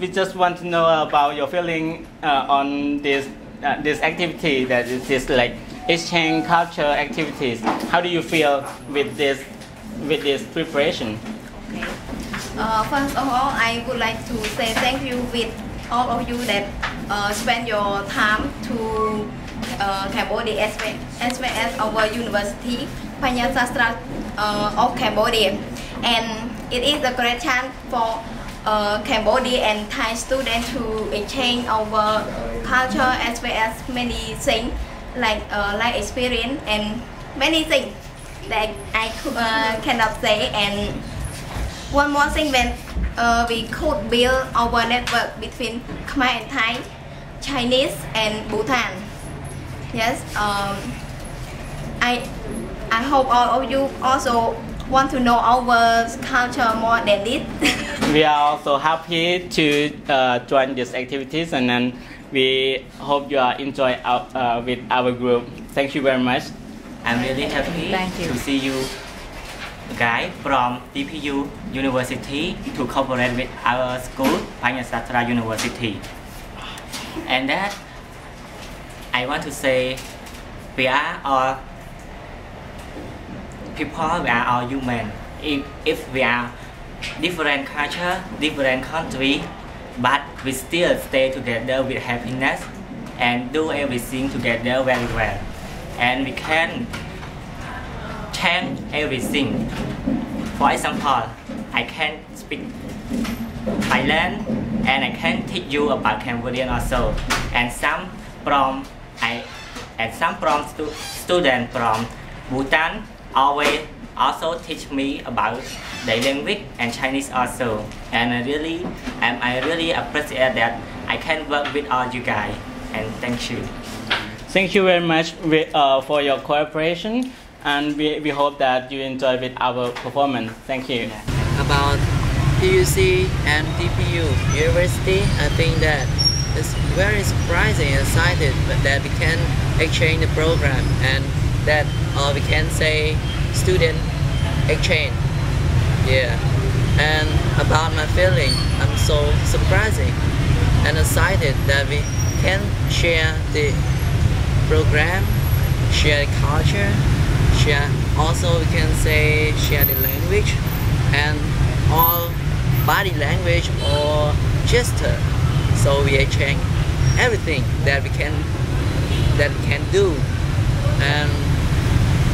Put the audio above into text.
We just want to know about your feeling on this activity that is this like exchange culture activities. How do you feel with this preparation? Okay. First of all, I would like to say thank you with all of you that spend your time to Cambodia as well as our university, Paññāsāstra of Cambodia, and it is a great chance for Cambodia and Thai students to exchange our culture as well as many things like life experience and many things that I cannot say. And one more thing, when we could build our network between Khmer and Thai, Chinese and Bhutan. Yes, I hope all of you also want to know our culture more than this. We are also happy to join these activities, and then we hope you are enjoy with our group. Thank you very much. I'm really happy to see you guys from DPU University to cooperate with our school, Paññāsāstra University. And that I want to say, we are all people, we are all human. If we are different culture, different country, but we still stay together with happiness and do everything together very well. And we can change everything. For example, I can speak Thailand, and I can teach you about Cambodian also. And some students from Bhutan always also teach me about their language and Chinese also, and I really appreciate that I can work with all you guys, and thank you very much for your cooperation, and we hope that you enjoy with our performance. Thank you. About PUC and DPU University, I think that it's very surprising and excited that we can exchange the program, and that we can say student exchange. Yeah. And about my feeling, I'm so surprising and excited that we can share the program, share the culture, also we can say share the language and all body language or gesture. So we exchange everything that we can do, and